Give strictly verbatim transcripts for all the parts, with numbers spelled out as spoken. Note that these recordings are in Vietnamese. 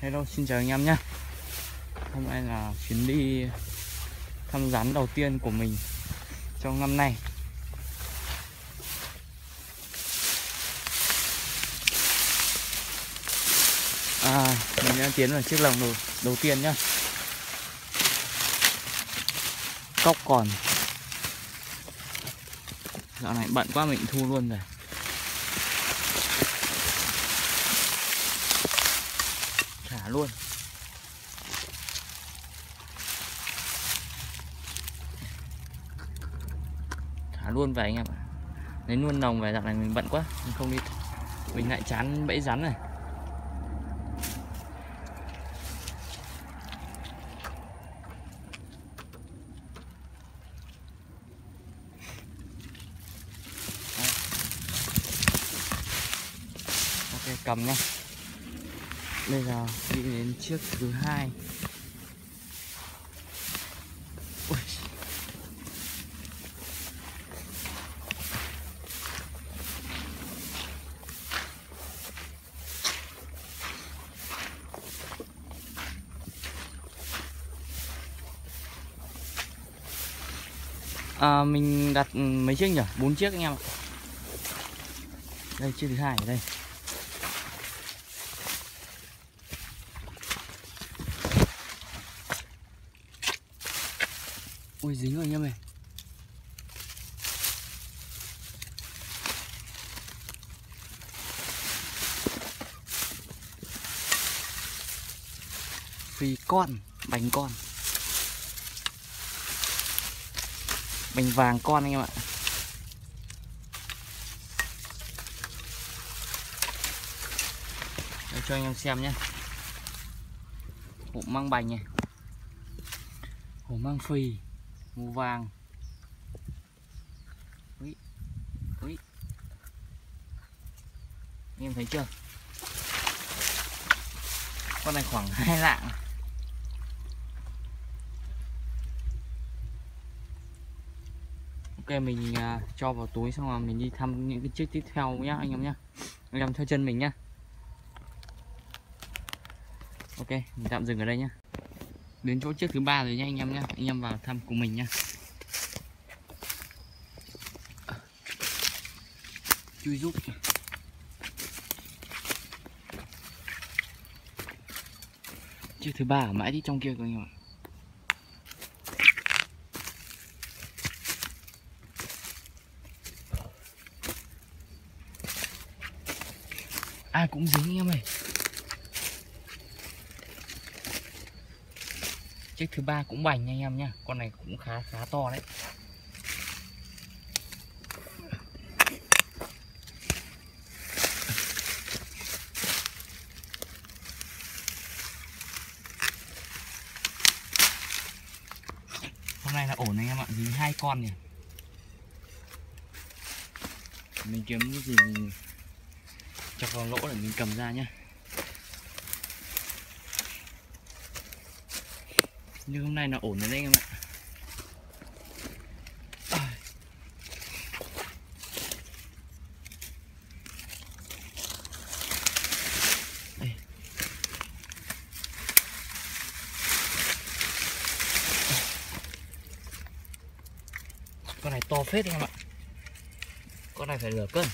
Hello, xin chào anh em nhé. Hôm nay là chuyến đi thăm rắn đầu tiên của mình trong năm nay. À, mình đã tiến vào chiếc lồng đầu, đầu tiên nhá. Cóc còn. Dạo này bận quá mình thu luôn rồi. Thả luôn. Thả luôn về anh em ạ. Lấy luôn lồng về, dạo này mình bận quá, mình không đi. Mình lại chán bẫy rắn này. Cầm nhá. Bây giờ đi đến chiếc thứ hai. Ui. À, mình đặt mấy chiếc nhỉ? Bốn chiếc anh em ạ. Đây chiếc thứ hai ở đây. Ui, dính rồi anh em ơi. Vì con, bánh con. Bánh vàng con anh em ạ. Để cho anh em xem nhé. Hổ mang bành này. Hổ mang phì. Màu vàng. Úi. Úi. Anh em thấy chưa? Con này khoảng hai lạng. Ok, mình uh, cho vào túi xong rồi mình đi thăm những cái chiếc tiếp theo nhá anh em nhá. Anh em theo chân mình nhá. Ok, mình tạm dừng ở đây nhá. Đến chỗ chiếc thứ ba rồi nha anh em nhé. Anh em vào thăm cùng mình nha. Chui giúp. Chiếc thứ ba ở mãi đi trong kia các anh em ạ. Ai cũng dính anh em ơi. Chiếc thứ ba cũng bành anh em nhá. Con này cũng khá khá to đấy. Hôm nay là ổn anh em ạ, dính hai con nhỉ. Mình kiếm cái gì mình chọc vào lỗ để mình cầm ra nhá. Nhưng hôm nay là ổn rồi đấy anh em ạ. À. Đây. Con này to phết anh em ạ. Con này phải nửa cân.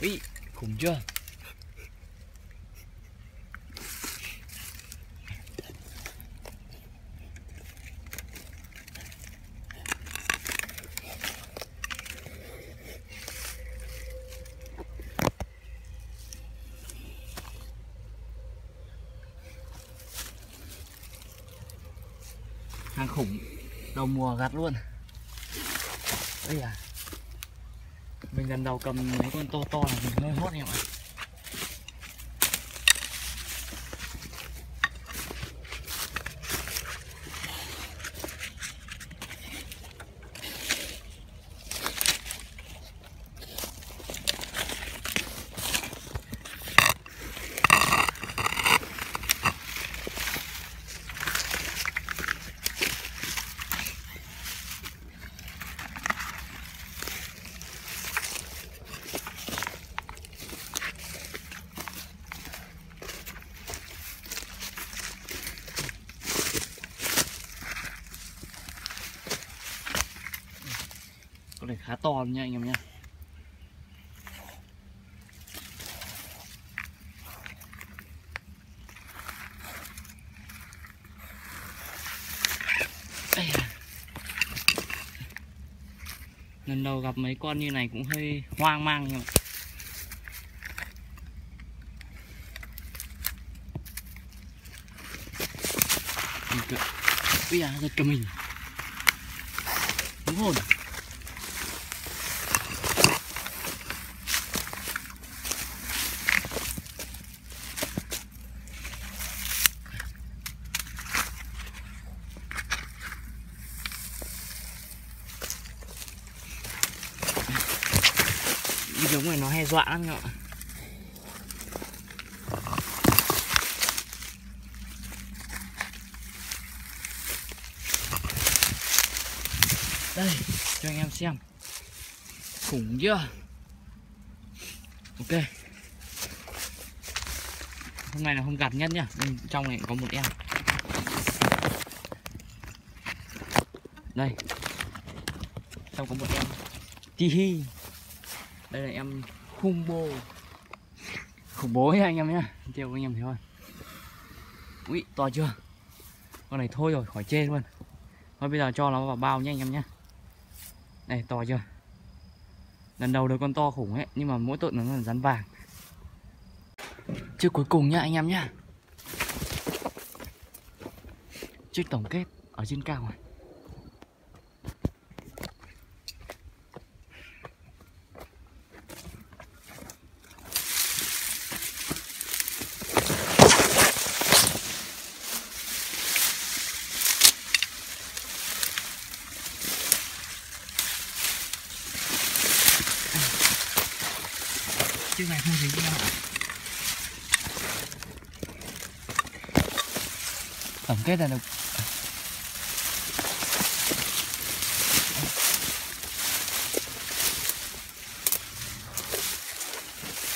Úi. Khủng chưa? Hàng khủng, đầu mùa gặt luôn. Đây à. Mình lần đầu cầm mấy con to to là mình hơi hốt em ạ. này khá to nha anh em nhé. Lần đầu gặp mấy con như này cũng hơi hoang mang nhưng mà bây giờ giật cả mình đúng hồn. Giống này nó hay dọa lắm các bạn. Đây, cho anh em xem. Khủng chưa? Ok. Hôm nay là hôm gặt nhất nhá. Bên trong này có một em. Đây. Trong có một em. Ti hi. Đây là em Humbo. Khủng bố nha anh em nhé. Theo anh em thấy không? Ui, to chưa? Con này thôi rồi, khỏi chê luôn. Thôi bây giờ cho nó vào bao nhé anh em nhé. Này, to chưa? Lần đầu được con to khủng ấy. Nhưng mà mỗi tội nó là rắn vàng. Chiếc cuối cùng nhá anh em nhé. Chiếc tổng kết ở trên cao này. Chiếc này không dính đâu. Tổng kết là được.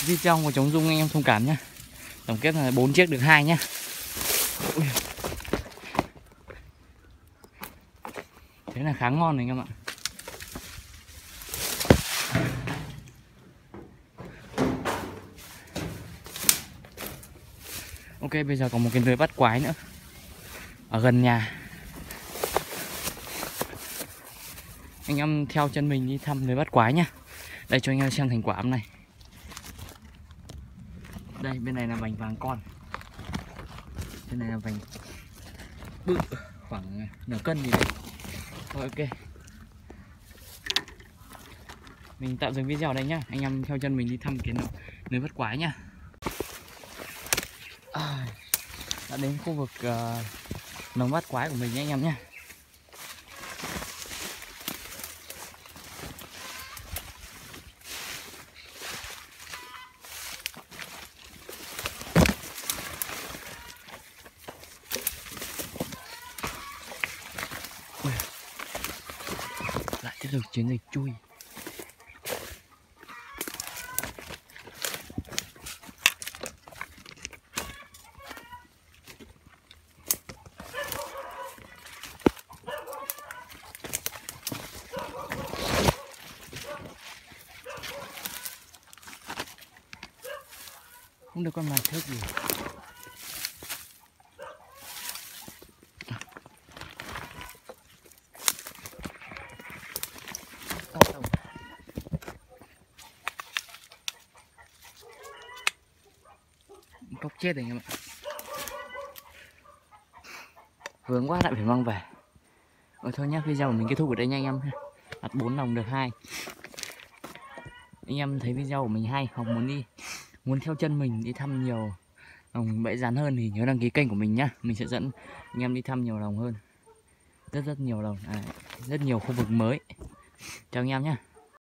Video của chống rung anh em thông cảm nhé. Tổng kết là bốn chiếc được hai nhé. Thế là khá ngon này các bạn. Ok, bây giờ còn một cái lưới bắt quái nữa ở gần nhà. Anh em theo chân mình đi thăm lưới bắt quái nhá. Đây cho anh em xem thành quả hôm nay. Đây, bên này là vành vàng con. Bên này là vành bự khoảng nửa cân gì đấy. Thôi ok. Mình tạm dừng video đây nhá. Anh em theo chân mình đi thăm cái lưới bắt quái nhá. À, đã đến khu vực uh, lồng bắt quái của mình nhé anh em nhé. Lại tiếp tục chiến dịch chui. Không được con mài thước gì. Cóc chết rồi anh em ạ. Vướng quá lại phải mang về. Rồi thôi nhá, video của mình kết thúc ở đây nha anh em. Đặt bốn lồng được hai. Anh em thấy video của mình hay hoặc muốn đi muốn theo chân mình đi thăm nhiều lồng bẫy rắn hơn thì nhớ đăng ký kênh của mình nhá. Mình sẽ dẫn anh em đi thăm nhiều lồng hơn. Rất rất nhiều lồng, à, rất nhiều khu vực mới. Chào anh em nhá.